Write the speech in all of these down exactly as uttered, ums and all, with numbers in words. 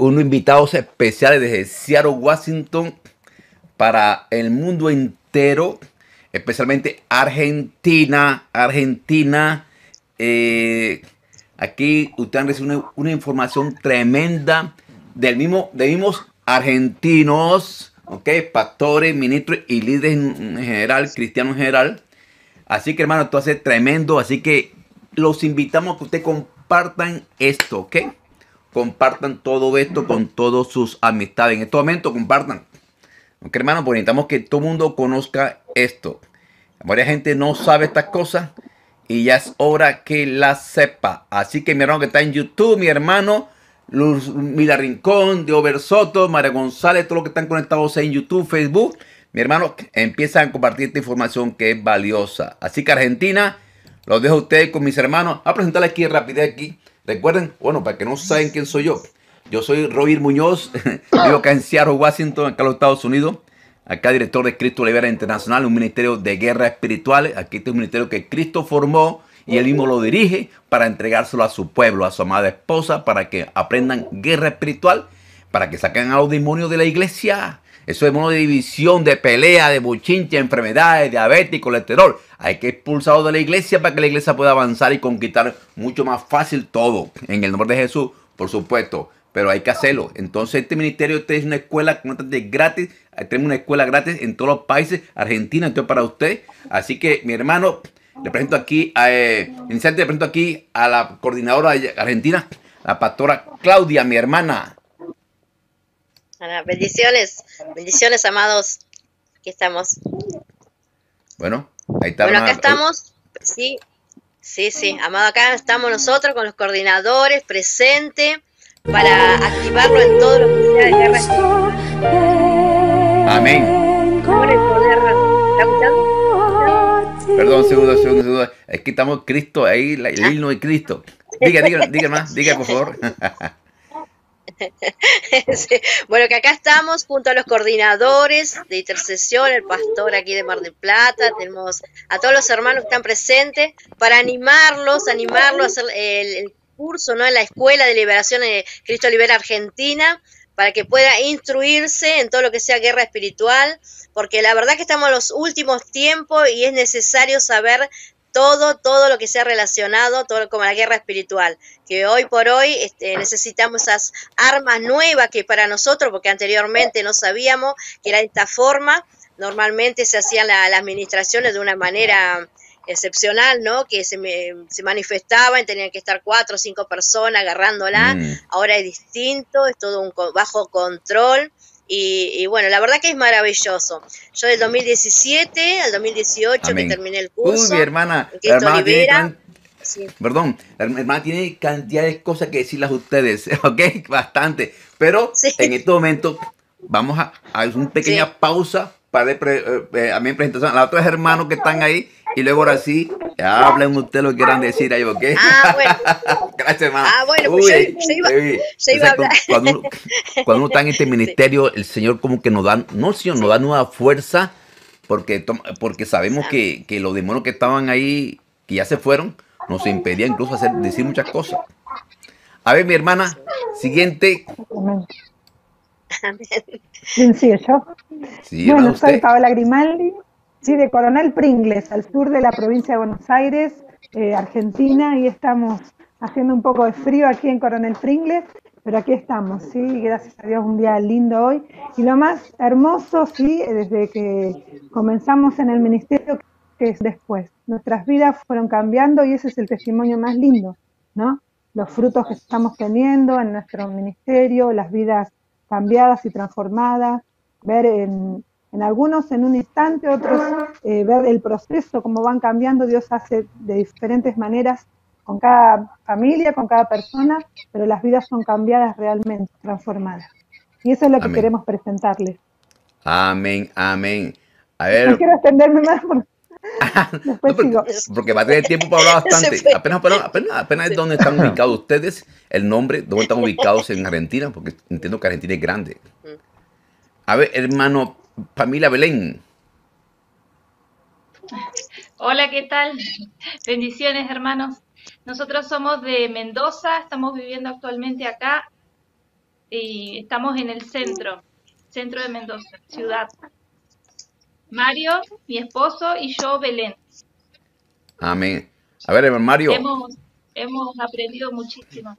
unos invitados especiales desde Seattle, Washington, para el mundo entero, especialmente Argentina, Argentina. Eh, aquí ustedes han recibido una, una información tremenda del mismo, de mismos argentinos, ok, pastores, ministros y líderes en general, cristianos en general. Así que, hermano, esto va a ser tremendo, así que los invitamos a que ustedes compartan esto, ok. Compartan todo esto con todas sus amistades. En este momento compartan. Ok, hermano, pues necesitamos que todo el mundo conozca esto. Mucha gente no sabe estas cosas y ya es hora que las sepa. Así que mi hermano que está en YouTube, mi hermano, Luz Mila Rincón, Diogo Bersotto, María González, todos los que están conectados en YouTube, Facebook, mi hermano, empiezan a compartir esta información que es valiosa. Así que Argentina, los dejo a ustedes con mis hermanos. A presentarles aquí rápido aquí. Recuerden, bueno, para que no saben quién soy yo, yo soy Roger Muñoz, vivo acá en Seattle, Washington, acá en los Estados Unidos, acá director de Cristo Libera Internacional, un ministerio de guerra espiritual. Aquí este es un ministerio que Cristo formó y él mismo lo dirige para entregárselo a su pueblo, a su amada esposa, para que aprendan guerra espiritual, para que saquen a los demonios de la iglesia. Eso es modo de división, de pelea, de bochincha, enfermedades, diabetes y colesterol. Hay que expulsarlo de la iglesia para que la iglesia pueda avanzar y conquistar mucho más fácil todo. En el nombre de Jesús, por supuesto. Pero hay que hacerlo. Entonces, este ministerio, este es una escuela completamente gratis. Tenemos una escuela gratis en todos los países. Argentina, esto es para usted. Así que, mi hermano, le presento aquí a, eh, inicialmente le presento aquí a la coordinadora argentina, la pastora Claudia, mi hermana. Bendiciones, bendiciones, amados. Aquí estamos. Bueno, ahí está. Bueno, acá estamos. Sí, sí, sí, amado. Acá estamos nosotros con los coordinadores presentes para activarlo en todos los ministerios de guerra. Amén. Por el poder. Perdón, segundo, segundo, segundo. Es que estamos Cristo ahí, el himno de Cristo. Diga, diga, diga más, diga por favor. Sí. Bueno, que acá estamos junto a los coordinadores de intercesión, el pastor aquí de Mar del Plata, tenemos a todos los hermanos que están presentes para animarlos, animarlos a hacer el, el curso, ¿no?, en la Escuela de Liberación de Cristo Libera Argentina, para que pueda instruirse en todo lo que sea guerra espiritual, porque la verdad que estamos en los últimos tiempos y es necesario saber todo, todo lo que sea relacionado, todo como la guerra espiritual, que hoy por hoy este, necesitamos esas armas nuevas que para nosotros, porque anteriormente no sabíamos que era de esta forma, normalmente se hacían la, las administraciones de una manera excepcional, ¿no?, que se, se manifestaban, tenían que estar cuatro o cinco personas agarrándola, mm. Ahora es distinto, es todo un bajo control. Y, y bueno, la verdad que es maravilloso. Yo del dos mil diecisiete al dos mil dieciocho Amén. Que terminé el curso. Uy, mi hermana, la hermana, tiene can... sí. Perdón, la hermana tiene cantidad de cosas que decirlas a ustedes, ¿ok? Bastante. Pero sí. En este momento vamos a hacer una pequeña sí. pausa para pre... eh, a mi presentación a los otros hermanos que están ahí y luego ahora sí, hablen ustedes lo que quieran decir ahí, ¿ok? Ah, bueno. Gracias, hermano. Ah, bueno, pues uy, yo, yo iba, yo iba a hablar. Cuando, cuando, uno, cuando uno está en este ministerio, sí. el Señor como que nos da, no, Señor, sí. nos da nueva fuerza, porque, porque sabemos que, que los demonios que estaban ahí, que ya se fueron, nos impedían incluso hacer, decir muchas cosas. A ver, mi hermana, siguiente. Amén. ¿Quién sigue yo? Sí, bueno, soy Paola Grimaldi. Sí, de Coronel Pringles, al sur de la provincia de Buenos Aires, eh, Argentina, y estamos haciendo un poco de frío aquí en Coronel Pringles, pero aquí estamos, sí, gracias a Dios, un día lindo hoy. Y lo más hermoso, sí, desde que comenzamos en el ministerio, que es después. Nuestras vidas fueron cambiando y ese es el testimonio más lindo, ¿no? Los frutos que estamos teniendo en nuestro ministerio, las vidas cambiadas y transformadas, ver en... En algunos en un instante, otros eh, ver el proceso, cómo van cambiando. Dios hace de diferentes maneras con cada familia, con cada persona, pero las vidas son cambiadas realmente, transformadas. Y eso es lo amén. Que queremos presentarles. Amén, amén. A ver. No quiero extenderme más porque, después no, sigo. Porque va a tener tiempo para hablar bastante. Apenas, apenas, apenas sí. es donde están ubicados ustedes, el nombre, dónde están ubicados en Argentina, porque entiendo que Argentina es grande. A ver, hermano. Pamila Belén. Hola, ¿qué tal? Bendiciones, hermanos. Nosotros somos de Mendoza, estamos viviendo actualmente acá y estamos en el centro, centro de Mendoza, ciudad. Mario, mi esposo, y yo, Belén. Amén. A ver, Mario. Hemos, hemos aprendido muchísimo.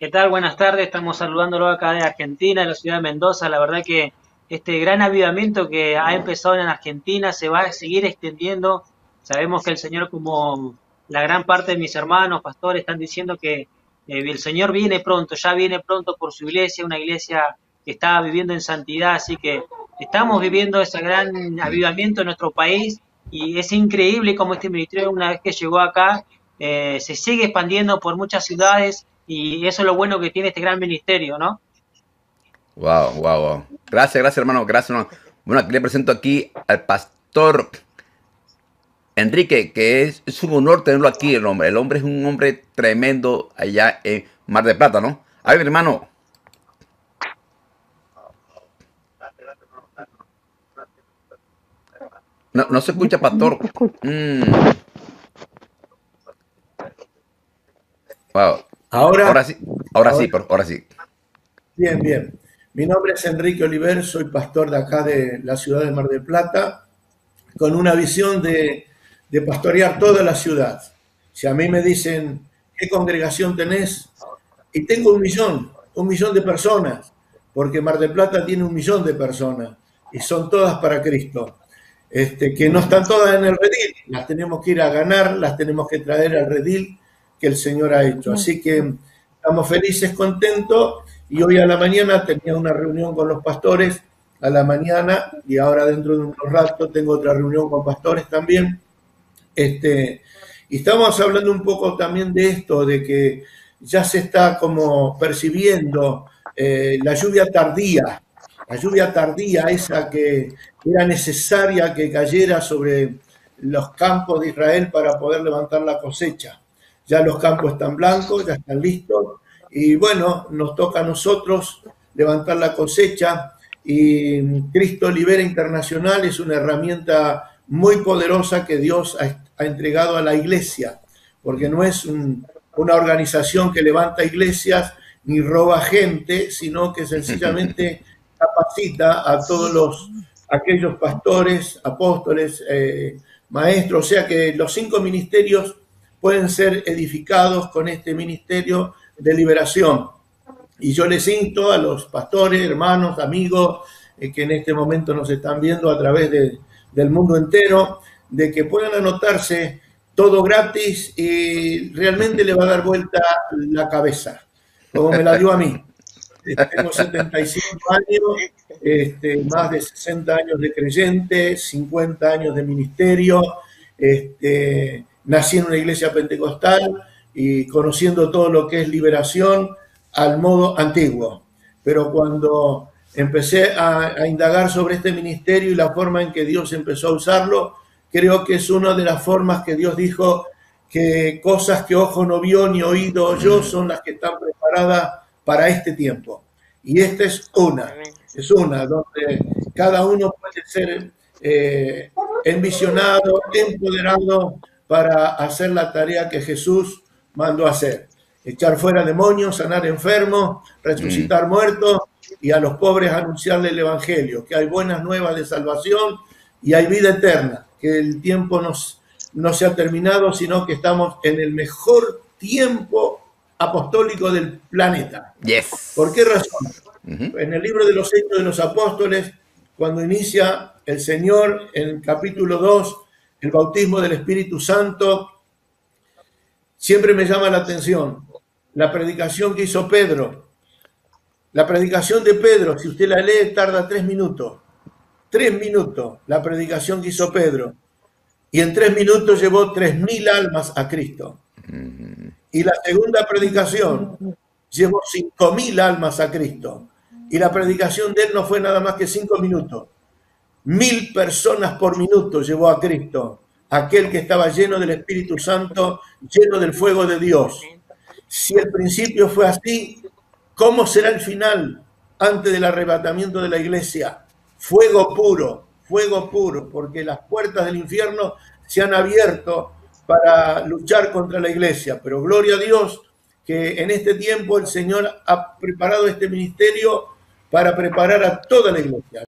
¿Qué tal? Buenas tardes. Estamos saludándolo acá de Argentina, de la ciudad de Mendoza. La verdad que este gran avivamiento que ha empezado en Argentina se va a seguir extendiendo. Sabemos que el Señor, como la gran parte de mis hermanos, pastores, están diciendo que el Señor viene pronto, ya viene pronto por su iglesia, una iglesia que está viviendo en santidad, así que estamos viviendo ese gran avivamiento en nuestro país y es increíble cómo este ministerio, una vez que llegó acá, eh, se sigue expandiendo por muchas ciudades y eso es lo bueno que tiene este gran ministerio, ¿no? Wow, wow, wow. Gracias, gracias, hermano, gracias, hermano. Bueno, le presento aquí al pastor Enrique, que es, es un honor tenerlo aquí, el hombre. El hombre es un hombre tremendo allá en Mar del Plata, ¿no? A ver, hermano. No, no se escucha, pastor. Mm. Wow. Ahora, ahora sí, ahora, ahora sí, por, ahora sí. Bien, bien. Mi nombre es Enrique Oliver, soy pastor de acá de la ciudad de Mar del Plata, con una visión de, de pastorear toda la ciudad. Si a mí me dicen, ¿qué congregación tenés? Y tengo un millón, un millón de personas, porque Mar del Plata tiene un millón de personas, y son todas para Cristo. Este, que no están todas en el redil, las tenemos que ir a ganar, las tenemos que traer al redil que el Señor ha hecho. Así que estamos felices, contentos, y hoy a la mañana tenía una reunión con los pastores, a la mañana, y ahora dentro de unos ratos tengo otra reunión con pastores también. Este, y estamos hablando un poco también de esto, de que ya se está como percibiendo eh, la lluvia tardía, la lluvia tardía esa que era necesaria que cayera sobre los campos de Israel para poder levantar la cosecha. Ya los campos están blancos, ya están listos, y bueno, nos toca a nosotros levantar la cosecha. Y Cristo Libera Internacional es una herramienta muy poderosa que Dios ha, ha entregado a la iglesia, porque no es un, una organización que levanta iglesias ni roba gente, sino que sencillamente capacita a todos los, aquellos pastores, apóstoles, eh, maestros, o sea que los cinco ministerios pueden ser edificados con este ministerio de liberación. Y yo les insto a los pastores, hermanos, amigos, eh, que en este momento nos están viendo a través de, del mundo entero, de que puedan anotarse, todo gratis, y realmente le va a dar vuelta la cabeza, como me la dio a mí. Tengo setenta y cinco años, este, más de sesenta años de creyente, cincuenta años de ministerio, este, nací en una iglesia pentecostal y conociendo todo lo que es liberación, al modo antiguo, pero cuando empecé a, a indagar sobre este ministerio y la forma en que Dios empezó a usarlo, creo que es una de las formas que Dios dijo que cosas que ojo no vio ni oído oyó son las que están preparadas para este tiempo. Y esta es una, es una donde cada uno puede ser eh, envisionado, empoderado para hacer la tarea que Jesús mandó hacer. Echar fuera demonios, sanar enfermos, resucitar mm. muertos y a los pobres anunciarle el evangelio, que hay buenas nuevas de salvación y hay vida eterna, que el tiempo nos, no se ha terminado, sino que estamos en el mejor tiempo apostólico del planeta. Yes. ¿Por qué razón? Mm-hmm. En el libro de los Hechos de los Apóstoles, cuando inicia el Señor, en el capítulo dos, el bautismo del Espíritu Santo, siempre me llama la atención la predicación que hizo Pedro. La predicación de Pedro, si usted la lee, tarda tres minutos. Tres minutos la predicación que hizo Pedro. Y en tres minutos llevó tres mil almas a Cristo. Y la segunda predicación llevó cinco mil almas a Cristo. Y la predicación de él no fue nada más que cinco minutos. Mil personas por minuto llevó a Cristo. Aquel que estaba lleno del Espíritu Santo, lleno del fuego de Dios. Si el principio fue así, ¿cómo será el final antes del arrebatamiento de la iglesia? Fuego puro, fuego puro, porque las puertas del infierno se han abierto para luchar contra la iglesia. Pero gloria a Dios que en este tiempo el Señor ha preparado este ministerio para preparar a toda la iglesia,